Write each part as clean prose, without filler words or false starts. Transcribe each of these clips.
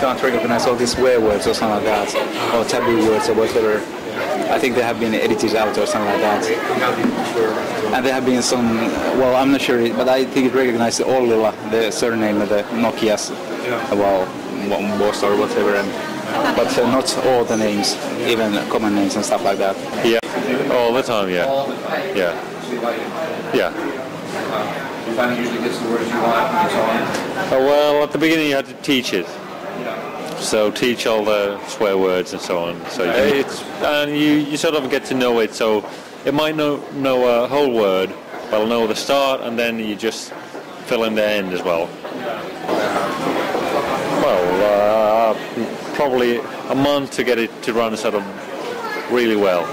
can't recognize all these swear words or something like that, or taboo words or whatever. I think they have been edited out or something like that. And there have been some, well, I'm not sure, but I think it recognized all the surname of the Nokias, well, Boss or whatever, but not all the names, even common names and stuff like that. Yeah, all the time, yeah. Yeah. Yeah. You find it usually gets the words you want and so on? Well, at the beginning you had to teach it. So teach all the swear words and so on. So you sort of get to know it. So it might not know a whole word, but it'll know the start, and then you just fill in the end as well. Well, probably a month to get it to run sort of really well.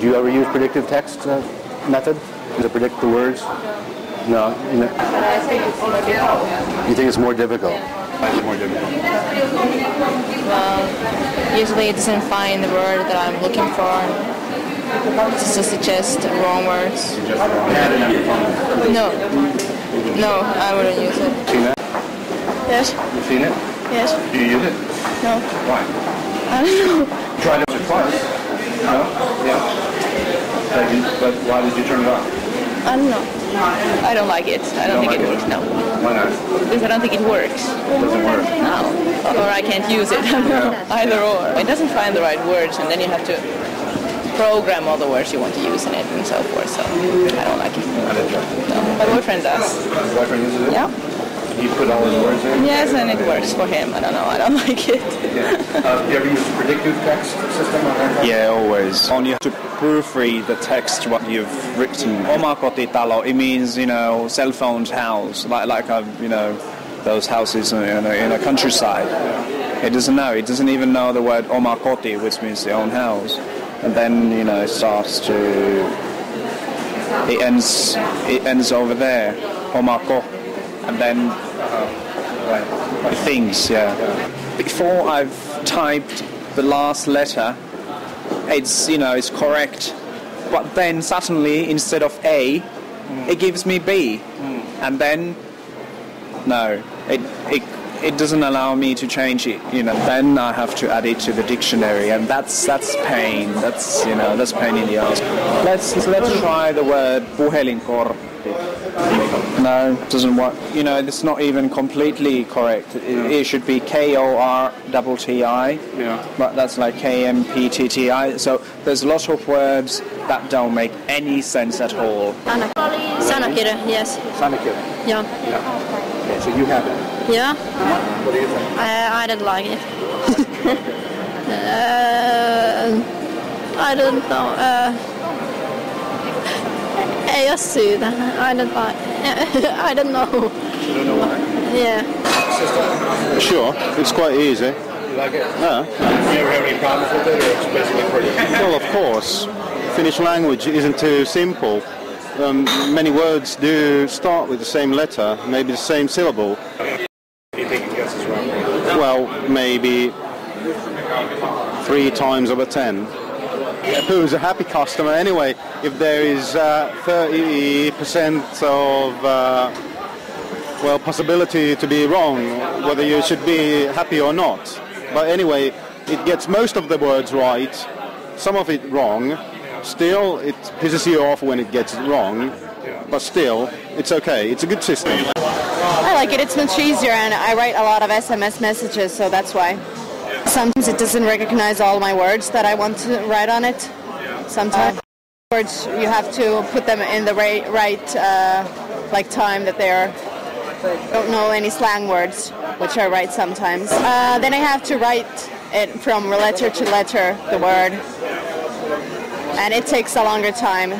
Do you ever use predictive text method to predict the words? No. You think it's more difficult? Well, usually it doesn't find the word that I'm looking for. It just suggests wrong words. No. No, I wouldn't use it. You've seen that? Yes. You've seen it? Yes. Do you use it? No. Why? I don't know. Tried it twice? No? Yeah. Second, but why did you turn it off? I don't know. I don't like it. I don't think it works. No. Why not? Because I don't think it works. It doesn't work? No. Or I can't use it. Yeah. Either or. It doesn't find the right words, and then you have to program all the words you want to use in it and so forth. So I don't like it. I don't know. No. My boyfriend does. Your boyfriend uses it? Yeah. You put all the words in? Yes, and it works for him. I don't know. I don't like it. Yeah. Do you ever use predictive text system? Yeah, always. On your proofread the text what you've written. Omakoti talo, it means, you know, cell phone house, like I've, you know, those houses in a countryside. It doesn't know. It doesn't even know the word omakoti, which means the own house. And then, you know, it starts to, it ends over there, omako, and then it thinks. Yeah. Before I've typed the last letter, it's, you know, it's correct, but then suddenly instead of A, it gives me B, and then no, it doesn't allow me to change it. You know, then I have to add it to the dictionary, and that's pain. That's, you know, that's pain in the ass. Let's try the word buhelinkor. No, it doesn't work. You know, it's not even completely correct. It should be KORTTI, but that's like KMPTTI. So there's a lot of words that don't make any sense at all. Sanakiri, yes. Sanakiri? Yeah. Okay, so you have it? Yeah. What do you think? I don't like it. I don't know. I don't know. You don't know why? Yeah. Sure, it's quite easy. You like it? Yeah. Do you ever have any problems with it, or it's basically pretty? Well, of course. Finnish language isn't too simple. Many words do start with the same letter, maybe the same syllable. Do you think it guesses wrong? Well, maybe 3 times over 10. Who's a happy customer anyway if there is 30% of possibility to be wrong whether you should be happy or not? But anyway, it gets most of the words right, some of it wrong. Still, it pisses you off when it gets it wrong, but still, it's okay. It's a good system. I like it. It's much easier, and I write a lot of SMS messages, so that's why. Sometimes it doesn't recognize all my words that I want to write on it. Sometimes words you have to put them in the right time that they are. Don't know any slang words, which I write sometimes. Then I have to write it from letter to letter, the word, and it takes a longer time.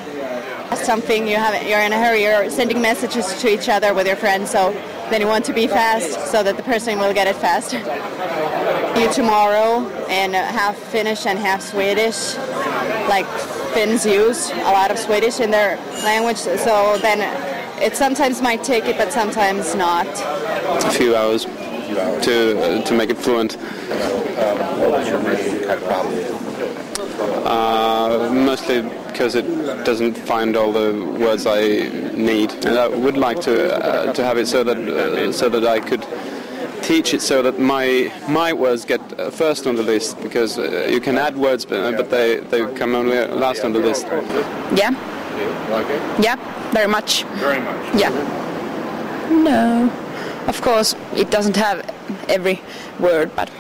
Something you're in a hurry, you're sending messages to each other with your friends, so then you want to be fast so that the person will get it faster. You tomorrow in half Finnish and half Swedish, like Finns use a lot of Swedish in their language, so then it sometimes might take it, but sometimes not. A few hours to make it fluent. What was your kind of problem? Mostly because it doesn't find all the words I need, and I would like to have it so that I could teach it so that my words get first on the list, because you can add words, but they come only last on the list. Yeah. Yeah, very much. Very much. Yeah. No. Of course, it doesn't have every word, but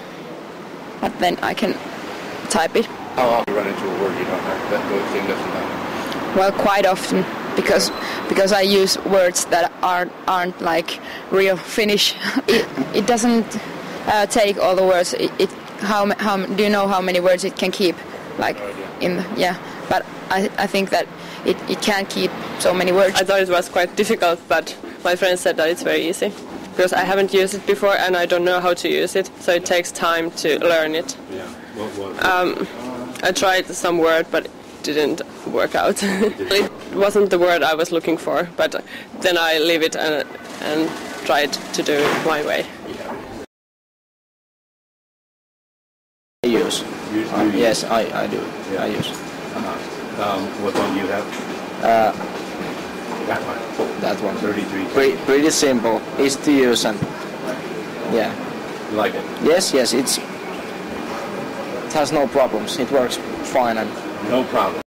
then I can type it. How often you run into a word you don't have? That thing doesn't have. Well, quite often, because I use words that aren't like real Finnish. It doesn't take all the words. It how do you know how many words it can keep? Like in the, yeah, but I think that it can't keep so many words. I thought it was quite difficult, but my friend said that it's very easy. Because I haven't used it before and I don't know how to use it, so it takes time to learn it. Yeah. I tried some word, but it didn't work out. It wasn't the word I was looking for, but then I leave it and tried to do it my way. I use. Yes, I do. Yeah. I use. Uh-huh. What one do you have? That one. That one. 33. Pretty simple. Easy to use and yeah. You like it? Yes. It has no problems. It works fine and no problem.